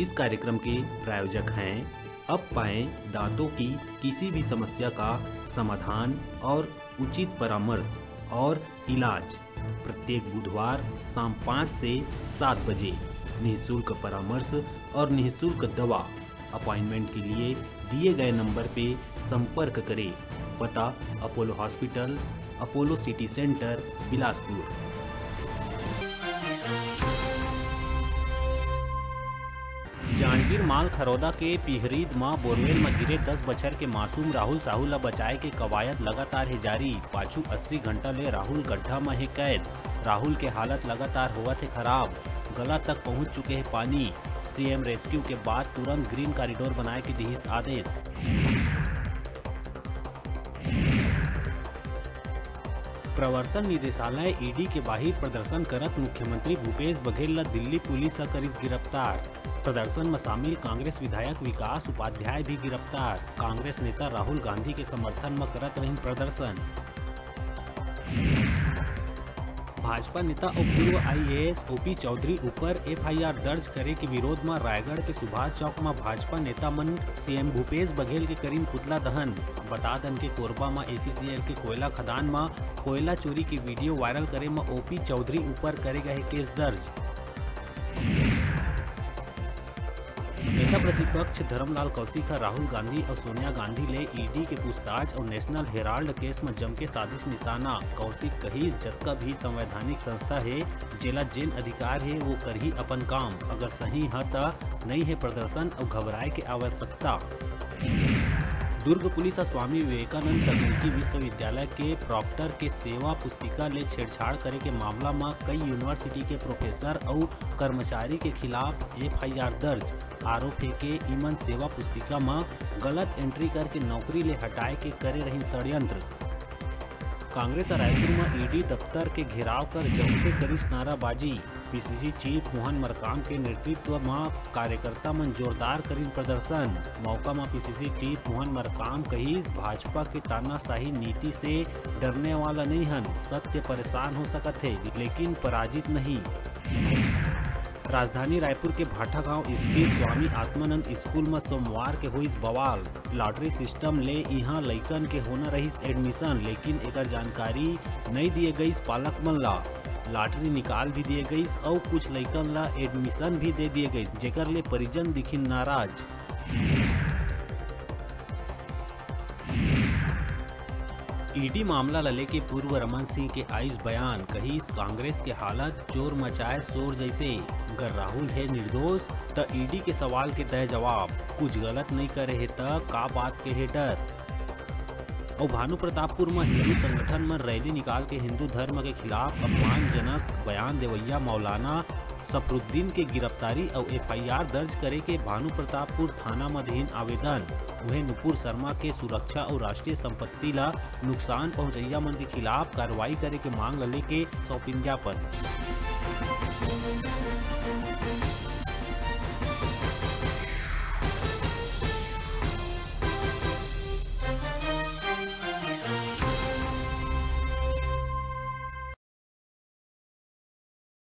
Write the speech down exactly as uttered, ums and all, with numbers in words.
इस कार्यक्रम के प्रायोजक हैं। अब पाएं दांतों की किसी भी समस्या का समाधान और उचित परामर्श और इलाज। प्रत्येक बुधवार शाम पाँच से सात बजे निःशुल्क परामर्श और निःशुल्क दवा। अपॉइंटमेंट के लिए दिए गए नंबर पे संपर्क करें। पता Apollo hospital, Apollo city centre, Bilaspur. Janjgir माल खरौदा के पिहरीद माँ बोरवेल में गिरे दस बछर के मासूम राहुल साहू ला बचाए के कवायद लगातार है जारी। पाछू अस्सी घंटा ले राहुल गड्ढा में है कैद। राहुल के हालत लगातार हुआ थे खराब, गला तक पहुंच चुके हैं पानी। सीएम रेस्क्यू के बाद तुरंत ग्रीन कॉरिडोर बनाए के दिहिस आदेश। प्रवर्तन निदेशालय ईडी के बाहर प्रदर्शन करत मुख्यमंत्री भूपेश बघेल ने दिल्ली पुलिस करीस गिरफ्तार। प्रदर्शन में शामिल कांग्रेस विधायक विकास उपाध्याय भी गिरफ्तार। कांग्रेस नेता राहुल गांधी के समर्थन में करत रही प्रदर्शन। भाजपा नेता और पूर्व आईएएस ओपी चौधरी ऊपर एफआईआर दर्ज करे के विरोध में रायगढ़ के सुभाष चौक में भाजपा नेता मन सीएम भूपेश बघेल के करीन पुतला दहन। बता दन के कोरबा में एसीसीएल के कोयला खदान में कोयला चोरी की वीडियो वायरल करे में ओपी चौधरी ऊपर करे गए केस दर्ज। नेता प्रतिपक्ष धर्मलाल कौशिक राहुल गांधी और सोनिया गांधी ले ईडी के पूछताछ और नेशनल हेराल्ड केस में जम के साजिश निशाना। कौशिक कही जतका भी संवैधानिक संस्था है जेला जेल अधिकार है वो कर ही अपन काम, अगर सही है तो नहीं है प्रदर्शन और घबराए के आवश्यकता। दुर्ग पुलिस स्वामी विवेकानंद तकनीकी विश्वविद्यालय के प्रॉक्टर के सेवा पुस्तिका ले छेड़छाड़ करे के मामला में मा कई यूनिवर्सिटी के प्रोफेसर और कर्मचारी के खिलाफ एफआईआर दर्ज। आरोप है के ईमन सेवा पुस्तिका में गलत एंट्री करके नौकरी ले हटाए के करे रही षड्यंत्र। कांग्रेस रायपुर में ईडी दफ्तर के घेराव कर जमके करीस नाराबाजी। पीसीसी चीफ मोहन मरकाम के नेतृत्व में कार्यकर्ता मन जोरदार करीन प्रदर्शन। मौका में पीसीसी चीफ मोहन मरकाम कही भाजपा के तानाशाही नीति से डरने वाला नहीं हन, सत्य परेशान हो सकते है लेकिन पराजित नहीं। राजधानी रायपुर के भाठा गांव स्थित स्वामी आत्मानंद स्कूल में सोमवार के हुई बवाल। लॉटरी सिस्टम ले यहाँ लइकन के होना रही एडमिशन लेकिन एक जानकारी नहीं दिए गई। पालक मन ला लॉटरी निकाल भी दिए गई और कुछ लइकन ला एडमिशन भी दे दिए गई, जेकर ले परिजन दिखी नाराज। ईडी मामला लले के पूर्व रमन सिंह के आइस बयान। कही कांग्रेस के हालत चोर मचाए शोर जैसे, अगर राहुल है निर्दोष तो ईडी के सवाल के तय जवाब, कुछ गलत नहीं करे है तो का बात के है डर। और भानु प्रतापपुर में हिंदू संगठन में रैली निकाल के हिंदू धर्म के खिलाफ अपमानजनक बयान देवैया मौलाना सपरुद्दीन के गिरफ्तारी और एफआईआर दर्ज करे के भानु प्रतापपुर थाना मधीन आवेदन। वह नुपुर शर्मा के सुरक्षा और राष्ट्रीय संपत्ति ला नुकसान पहुँचैया मन के खिलाफ कार्रवाई करे के मांग लले के सौंपिन ज्ञापन।